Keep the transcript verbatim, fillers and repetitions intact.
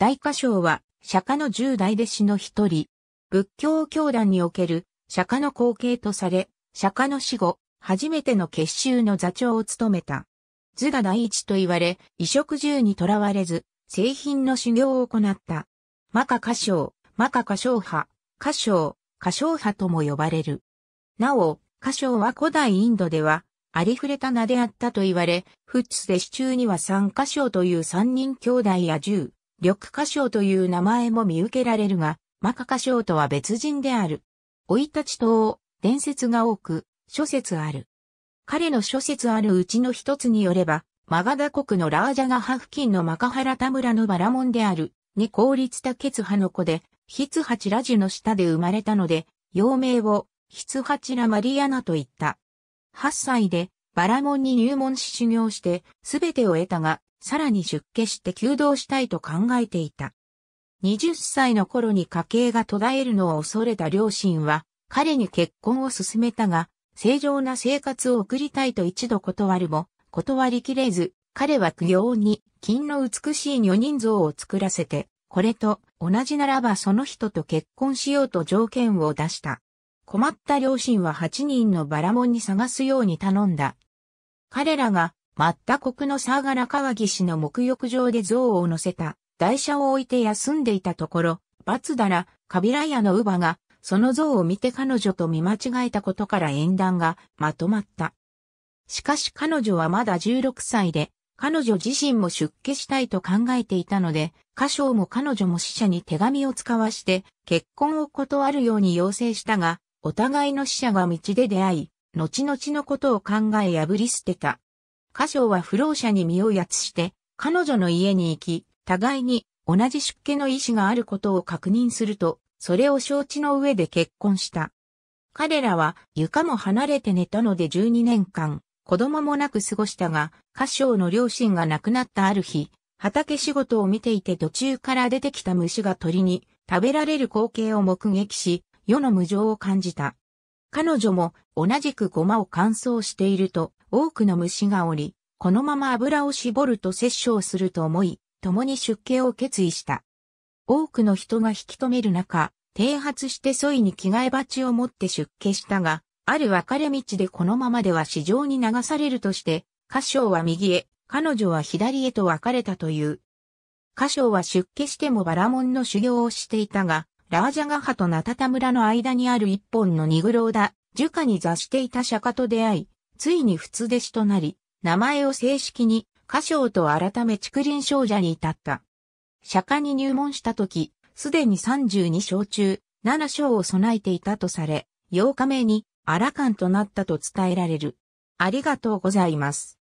大迦葉は釈迦の十大弟子の一人。仏教教団における釈迦の後継とされ、釈迦の死後、初めての結集の座長を務めた。頭陀第一と言われ、衣食住にとらわれず、清貧の修行を行った。摩訶迦葉、摩訶迦葉派、迦葉、迦葉派とも呼ばれる。なお、迦葉は古代インドでは、ありふれた名であったと言われ、仏弟子中には三迦葉という三人兄弟や十、緑迦葉という名前も見受けられるが、摩訶迦葉とは別人である。生い立ち等、伝説が多く、諸説ある。彼の諸説あるうちの一つによれば、マガダ国のラージャガ派付近のマカハラタ村のバラモンである、に高立多血派の子で、ヒツハチラジュの下で生まれたので、幼名を、ヒツハチラマリアナと言った。はっさいでバラモンに入門し修行してすべてを得たが、さらに出家して求道したいと考えていた。はたちの頃に家計が途絶えるのを恐れた両親は、彼に結婚を勧めたが、正常な生活を送りたいと一度断るも、断りきれず、彼は供養に金の美しい女人像を作らせて、これと同じならばその人と結婚しようと条件を出した。困った両親ははちにんのバラモンに探すように頼んだ。彼らが、マッタ国のサーガラ川岸の沐浴場で像を乗せた台車を置いて休んでいたところ、バツダラ、カビラヤの乳母が、その像を見て彼女と見間違えたことから縁談がまとまった。しかし彼女はまだじゅうろくさいで、彼女自身も出家したいと考えていたので、迦葉も彼女も使者に手紙を使わして、結婚を断るように要請したが、お互いの使者が道で出会い、後々のことを考え破り捨てた。迦葉は浮浪者に身をやつして、彼女の家に行き、互いに同じ出家の意思があることを確認すると、それを承知の上で結婚した。彼らは床も離れて寝たのでじゅうにねんかん、子供もなく過ごしたが、迦葉の両親が亡くなったある日、畑仕事を見ていて途中から出てきた虫が鳥に食べられる光景を目撃し、世の無常を感じた。彼女も同じくごまを乾燥していると多くの虫がおり、このまま油を絞ると殺生すると思い、共に出家を決意した。多くの人が引き止める中、剃髪してソイに着替え鉢を持って出家したが、ある分かれ道でこのままでは市場に流されるとして、迦葉は右へ、彼女は左へと分かれたという。迦葉は出家してもバラモンの修行をしていたが、ラージャガ派とナタタ村の間にある一本のニグローダ、樹下に座していた釈迦と出会い、ついに仏弟子となり、名前を正式に、迦葉と改め竹林精舎に至った。釈迦に入門した時、すでにさんじゅうにしょう中、ななしょうを備えていたとされ、ようかめにアラカンとなったと伝えられる。ありがとうございます。